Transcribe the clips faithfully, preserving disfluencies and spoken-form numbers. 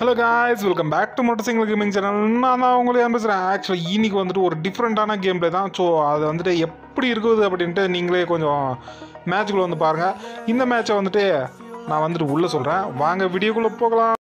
Hello guys, welcome back to Motorcycle Gaming Channel. I am going to actually this is a different gameplay. So, that's why you can see match. This match I am going to tell you. Let's video. Go.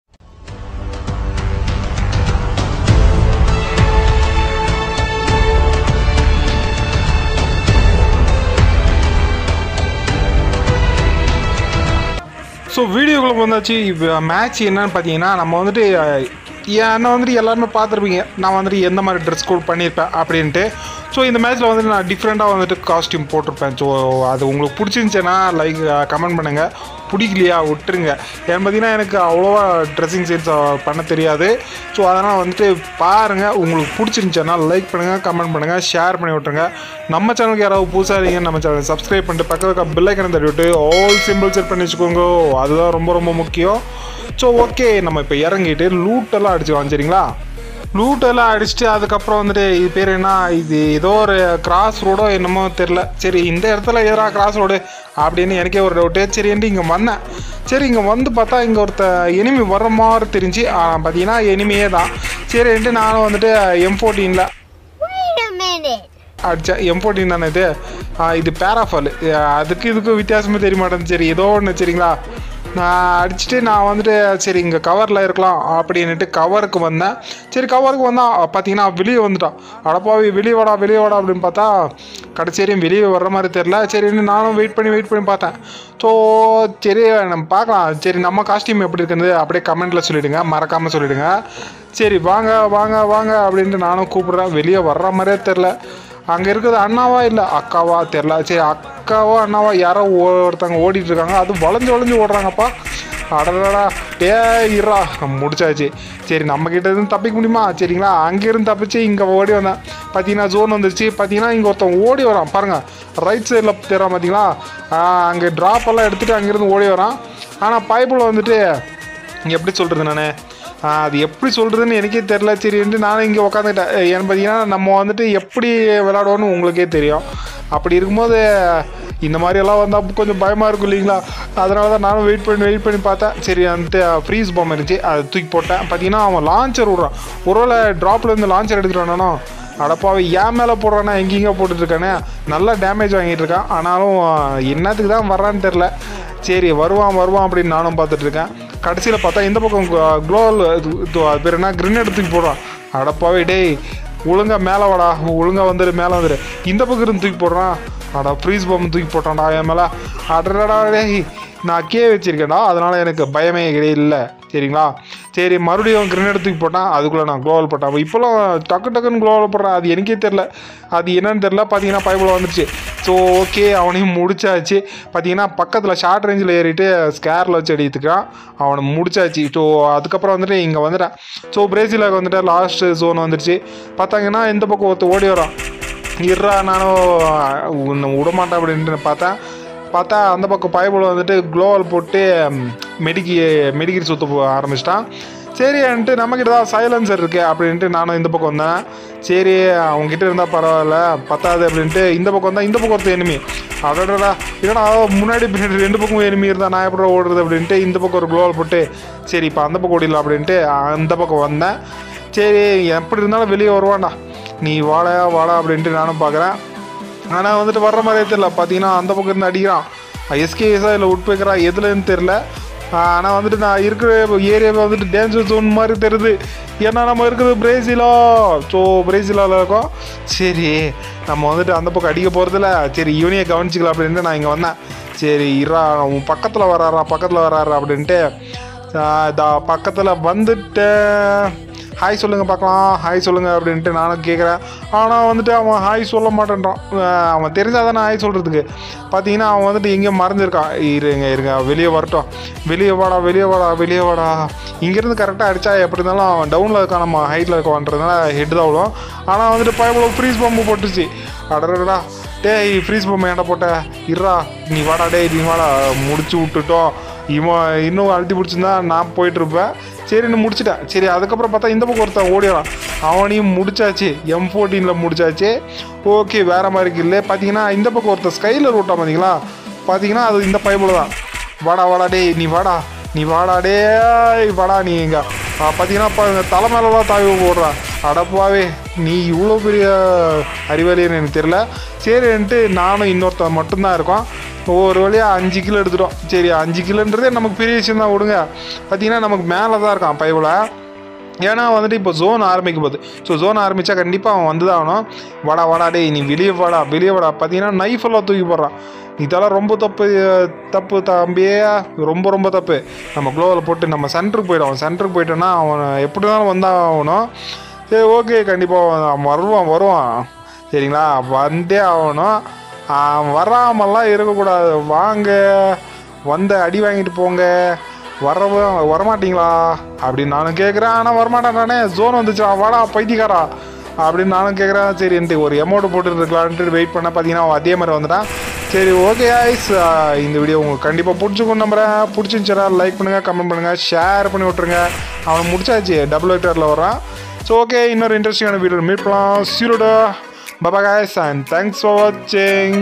So video ku vandha match enna pathina nama vandu yana vandu ellarume paathirupinga na vandu endha mari dress code pannirpa appadinte so in the match la vandu na different ah vandu costume poturpen so adu ungalku pidichirunchena like comment pannunga pidikliya vittrunga en pathina enakku avlova dressing sense panna theriyadhu so adana vandu paarunga ungalku pidichirunchena like pannunga comment pannunga share panni vittrunga நம்ம சேனலுக்கு யாராவது புதுசா இருக்கீங்க நம்ம சேனலை Subscribe பண்ணிட்டு பக்கத்துல bell ஐகானை தட்டிட்டு ஆல் சிம்பிள் செட் பண்ணி வெச்சுக்கோங்க அதுதான் ரொம்ப ரொம்ப முக்கியம் சோ ஓகே நம்ம இப்ப இறங்கிட்டு லூட் எல்லாம் அடிச்சு வாங்குறீங்களா லூட் எல்லாம் அடிச்சிட்டு அதுக்கு அப்புறம் வந்து இது பேர் என்ன இது ஏதோ ஒரு கிராஸ் ரோடோ என்னமோ தெரியல சரி இந்த இடத்துல ஏதா கிராஸ் ரோட் அப்படினே எனக்கே ஒரு டவுட் சரி இங்க வந்தேன் சரி இங்க வந்து பார்த்தா இங்க ஒருத்த எனிமி வர மாதிரி தெரிஞ்சு பாத்தீனா எனிமியே தான் சரி ரெண்டு நானும் வந்து M fourteen ல M fourteen தானே இது இது பேராஃபால் அதுக்கு இதுக்கு வித்தியாசமே தெரிய மாட்டேங்குது சரி ஏதோ ஒன்று சரிங்களா நான் அடிச்சுட்டு நான் வந்துட்டு சரி இங்கே கவரில் இருக்கலாம் அப்படின்ட்டு கவருக்கு வந்தேன் சரி கவருக்கு வந்தால் பார்த்தீங்கன்னா வெளியே வந்துட்டான் அடப்பாவி வெளியே வாடா வெளியே வாடா அப்படின்னு பார்த்தா கடைச்சேரியும் வெளியே வர்ற மாதிரி தெரில சரின்னு நானும் வெயிட் பண்ணி வெயிட் பண்ணி பார்த்தேன் ஸோ சரி நம்ம பார்க்கலாம் சரி நம்ம காஸ்டியூம் எப்படி இருக்குது அப்படியே கமெண்ட்டில் சொல்லிவிடுங்க மறக்காமல் சொல்லிவிடுங்க சரி வாங்க வாங்க வாங்க அப்படின்ட்டு நானும் கூப்பிட்றேன் வெளியே வர்ற மாதிரியே தெரில அங்க இருக்குது அண்ணாவா இல்ல அக்காவா தெரியல சரி அக்காவா அண்ணாவா யாரோ ஒருத்தங்க ஓடிட்டு இருக்காங்க அது வளைஞ்சு வளைஞ்சு ஓடுறாங்கப்பா அடடடா டேய் இரா முடிச்சாச்சு சரி நம்ம கிட்ட இருந்து தப்பிக்க முடியுமா சரிங்களா அங்க இருந்து தப்பிச்சு இங்க ஓடி வந்தான் பாத்தீங்கன்னா ஜோன் வந்துருச்சு பாத்தீங்கன்னா இங்க ஒருத்தன் ஓடி வரான் பாருங்க ரைட் சைடில் தெரியாம பாத்தீங்களா அங்க டிராப் எல்லாம் எடுத்துட்டு அங்கிருந்து ஓடி வரான் ஆனால் பைப்பில் வந்துட்டு எப்படி சொல்றது நானே அது எப்படி சொல்கிறதுன்னு எனக்கே தெரில சரின்ட்டு நானும் இங்கே உக்காந்துக்கிட்டேன் ஏன்னு பார்த்தீங்கன்னா நம்ம வந்துட்டு எப்படி விளாடுவோன்னு உங்களுக்கே தெரியும் அப்படி இருக்கும்போது இந்த மாதிரியெல்லாம் வந்தால் கொஞ்சம் பயமாக இருக்கும் இல்லைங்களா அதனால தான் நானும் வெயிட் பண்ணி வெயிட் பண்ணி பார்த்தேன் சரி வந்துட்டு ஃப்ரீஸ் பாம் இருந்துச்சு அதை தூக்கி போட்டேன் பார்த்தீங்கன்னா அவன் லான்ச்சர் விட்றான் ஒருவேளை ட்ராப்லேருந்து லான்ச்சர் எடுத்துகிட்டானோ அடப்பாவை ஏன் மேலே போடுறான்னா எங்கெங்கே போட்டுட்ருக்கானே நல்லா டேமேஜ் வாங்கிட்டு இருக்கான் ஆனாலும் என்னத்துக்கு தான் வர்றான்னு தெரில சரி வருவான் வருவான் அப்படின்னு நானும் பார்த்துட்ருக்கேன் கடைசியில் பார்த்தா இந்த பக்கம் க்ளோவல் அது பேர் என்ன கிரினேட் தூக்கி போடுறான் அடப்பாவே டேய் ஒழுங்காக மேலே வாடா ஒழுங்காக வந்துடு மேலே வந்துடு இந்த பக்கம் இருந்து தூக்கி போடுறான் அடா ஃப்ரீஸ் பாம்பு தூக்கி போட்டான்டா என் மேலே அடடா டேய் நான் கே வச்சுருக்கேன்டா அதனால் எனக்கு பயமே இல்லை சரிங்களா சரி மறுபடியும் கிரினேட் தூக்கி போட்டான் அதுக்குள்ளே நான் க்ளோவல் போட்டேன் இப்போலாம் டக்கு டக்குன்னு க்ளோவல் போடுறேன் அது எனக்கே தெரில அது என்னன்னு தெரில பார்த்தீங்கன்னா பைப்பில் வந்துடுச்சு ஸோ ஓகே அவனையும் முடிச்சாச்சு பார்த்தீங்கன்னா பக்கத்தில் ஷார்ட் ரேஞ்சில் ஏறிட்டு ஸ்கேரில் வச்சு அடித்துக்கான் அவனை முடிச்சாச்சு ஸோ அதுக்கப்புறம் வந்துட்டு இங்கே வந்துட்டேன் ஸோ பிரேசிலாக வந்துட்டு லாஸ்ட் ஜோன் வந்துடுச்சு பார்த்தாங்கன்னா இந்த பக்கம் ஒருத்த ஓடி வரான் இருறா நானும் விடமாட்டேன் அப்படின்ட்டு பார்த்தேன் பார்த்தா அந்த பக்கம் பைப்பில் வந்துட்டு க்ளோவல் போட்டு மெடிக்கி மெடிக்கிட்டு சுற்ற ஆரம்பிச்சிட்டான் சரின்ட்டு நம்மக்கிட்ட தான் சைலன்சர் இருக்குது அப்படின்ட்டு நானும் இந்த பக்கம் வந்தேன் சரி அவங்ககிட்ட இருந்தால் பரவாயில்ல பத்தாது அப்படின்ட்டு இந்த பக்கம் வந்தால் இந்த பக்கம் ஒருத்தர் எனிமி அதோடடா இல்லைடா முன்னாடி பின்னாடி ரெண்டு பக்கமும் எனிமி இருந்தால் நான் எப்படி ஓடுறது அப்படின்ட்டு இந்த பக்கம் ஒரு க்ளோவல் போட்டு சரி இப்போ அந்த பக்கம் ஓடிடலாம் அப்படின்ட்டு அந்த பக்கம் வந்தேன் சரி எப்படி இருந்தாலும் வெளியே வருவான்டா நீ வாழையா வாழா அப்படின்ட்டு நானும் பார்க்குறேன் ஆனால் வந்துட்டு வர்ற மாதிரியே தெரில பார்த்தீங்கன்னா அந்த பக்கம் இருந்து அடிக்கிறான் எஸ்கேஎஸாக இல்லை உட்பேக்கிறா எதுலன்னு தெரில ஆனால் வந்துட்டு நான் இருக்கிற ஏரியாவில் வந்துட்டு டேஞ்சர் ஜோன் மாதிரி தெரியுது ஏன்னா நம்ம இருக்கிறது பிரேசிலா ஸோ பிரேசிலாவில் இருக்கோம் சரி நம்ம வந்துட்டு அந்த பக்கம் அடிக்க போகிறதில்ல சரி இவனையே கவனிச்சிக்கலாம் அப்படின்ட்டு நான் இங்கே வந்தேன் சரி இரா அவன் பக்கத்தில் வராறா பக்கத்தில் வராறா அப்படின்ட்டு பக்கத்தில் வந்துட்டேன் ஹாய் சொல்லுங்கள் பார்க்கலாம் ஹாய் சொல்லுங்கள் அப்படின்ட்டு நானும் கேட்குறேன் ஆனால் வந்துட்டு அவன் ஹாய் சொல்ல மாட்டேன்றான் அவன் தெரிஞ்சால் தானே ஹாய் சொல்கிறதுக்கு பார்த்தீங்கன்னா அவன் வந்துட்டு எங்கேயோ மறந்துருக்கான் இருங்க இருங்க வெளியே வரட்டும் வெளியே வாடா வெளியே வாடா வெளியே வாடா இங்கேருந்து கரெக்டாக அடித்தா எப்படி இருந்தாலும் அவன் டவுனில் இருக்கான் நம்ம ஹைட்டில் இருக்கான்றதுனால ஹெட் தான் விடும் ஆனால் வந்துட்டு பயப்பட ஃப்ரீஸ் பம்பு போட்டுச்சு அடடா டேய் ஃப்ரீஸ் பம்பு ஏன்டா போட்ட இருறா நீ வாடா டேய் நீ வாடா முடிச்சு விட்டுட்டோம் இவன் இன்னும் அழுத்தி பிடிச்சிருந்தா நான் போயிட்டுருப்பேன் சரின்னு முடிச்சிட்டேன் சரி அதுக்கப்புறம் பார்த்தா இந்த பக்கம் ஒருத்தன் ஓடிடலாம் அவனையும் முடிச்சாச்சு எம் ஃபோர்டீனில் முடிச்சாச்சு ஓகே வேறு மாதிரி இல்லை பார்த்தீங்கன்னா இந்த பக்கம் ஒருத்தன் ஸ்கைலர் ஓட்டான் பார்த்தீங்களா பார்த்தீங்கன்னா அது இந்த பைப்பில் தான் வாடா வாடா டே நீ வாடா நீ வாடா டே வாடா நீ எங்கள் பார்த்தீங்கன்னா பாருங்க தலை மேலெலாம் தாவி போடுறான். அடப்பாவே நீ இவ்வளோ பெரிய அறிவாளின்னு எனக்கு தெரியல. சரின்ட்டு நானும் இன்னொருத்தன் மட்டும்தான் இருக்கோம். ஒவ்வொரு வழியாக அஞ்சு கிலோ எடுத்துட்டோம். சரி அஞ்சு கிலோன்றதே நமக்கு பெரிய விஷயம் தான் விடுங்க. பார்த்தீங்கன்னா நமக்கு மேலே தான் இருக்கான் பைபிளை. ஏன்னா வந்துட்டு இப்போ ஜோன் ஆரம்பிக்கும் போது ஸோ ஜோன் ஆரம்பித்தா கண்டிப்பாக அவன் வந்து தான் ஆகணும். வடா வடா டே நீ வெளியே வாடா வெளியே வாடா. பார்த்தீங்கன்னா நைஃபெல்லாம் தூக்கி போடுறான். இதெல்லாம் ரொம்ப தப்பு தப்பு தம்பியே, ரொம்ப ரொம்ப தப்பு. நம்ம க்ளோவில் போட்டு நம்ம சென்டருக்கு போய்டும். சென்டருக்கு போயிட்டோன்னா அவன் எப்படி தான் வந்தான் ஆகணும். சரி ஓகே கண்டிப்பாக வருவான் வருவான் சரிங்களா, வந்தே ஆகணும். வராமல்லாம் இருக்கக்கூடாது. வாங்க வந்த அடி வாங்கிட்டு போங்க. வர வரமாட்டிங்களா அப்படின்னு நானும் கேட்குறேன். ஆனால் வரமாட்டானே ஜோன் வந்துச்சு வாடா பைத்தியக்காரா அப்படின்னு நானும் கேட்குறேன். சரி எனக்கு ஒரு அமௌண்ட் போட்டுருக்கலான்ட்டு வெயிட் பண்ண பார்த்தீங்கன்னா அவன் அதே மாதிரி வந்துட்டான். சரி ஓகே ஐஸ், இந்த வீடியோ உங்களுக்கு கண்டிப்பாக பிடிச்சிக்கணும் நம்புகிறேன். பிடிச்சிருந்துச்சுன்னா லைக் பண்ணுங்கள், கமெண்ட் பண்ணுங்கள், ஷேர் பண்ணி விட்ருங்க. அவனை முடிச்சாச்சு டபுள் எக்டரில் வரான். ஸோ ஓகே இன்னொரு இன்ட்ரெஸ்டிங்கான வீடியோ மீட் பண்ணலாம். சீரோடா பாபா காய்ஸ் அண்ட் தேங்க்ஸ் ஃபார் வாட்சிங்.